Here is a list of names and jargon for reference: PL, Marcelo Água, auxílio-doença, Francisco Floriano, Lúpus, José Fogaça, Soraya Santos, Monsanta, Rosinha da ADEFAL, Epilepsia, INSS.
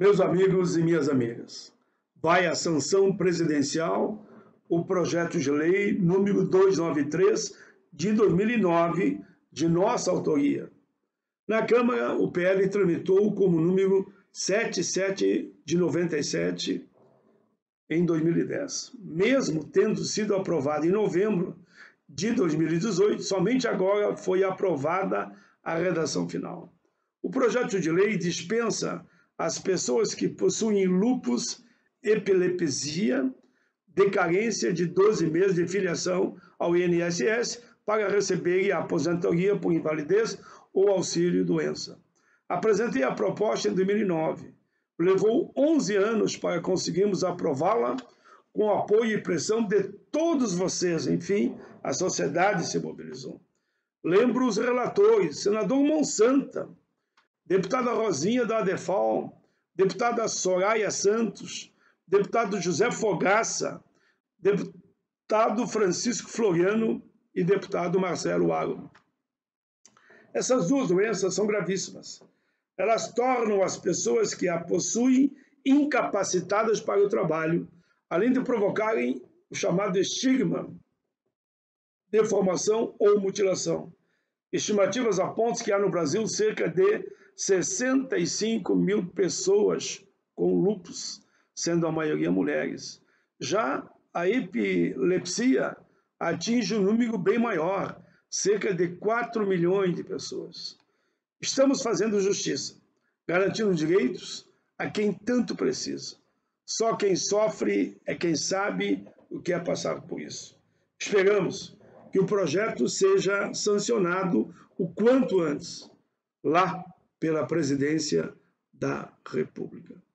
Meus amigos e minhas amigas, vai à sanção presidencial o projeto de lei número 293 de 2009, de nossa autoria. Na Câmara, o PL tramitou como número 77 de 97 em 2010. Mesmo tendo sido aprovado em novembro de 2018, somente agora foi aprovada a redação final. O projeto de lei dispensa as pessoas que possuem lúpus, epilepsia, decadência de 12 meses de filiação ao INSS para receberem a aposentadoria por invalidez ou auxílio-doença. Apresentei a proposta em 2009. Levou 11 anos para conseguirmos aprová-la, com apoio e pressão de todos vocês. Enfim, a sociedade se mobilizou. Lembro os relatores, senador Monsanta, deputada Rosinha da ADEFAL, deputada Soraya Santos, deputado José Fogaça, deputado Francisco Floriano e deputado Marcelo Água. Essas duas doenças são gravíssimas. Elas tornam as pessoas que a possuem incapacitadas para o trabalho, além de provocarem o chamado estigma, deformação ou mutilação. Estimativas apontam que há no Brasil cerca de 65 mil pessoas com lúpus, sendo a maioria mulheres. Já a epilepsia atinge um número bem maior, cerca de 4 milhões de pessoas. Estamos fazendo justiça, garantindo direitos a quem tanto precisa. Só quem sofre é quem sabe o que é passar por isso. Esperamos que o projeto seja sancionado o quanto antes, lá pela Presidência da República.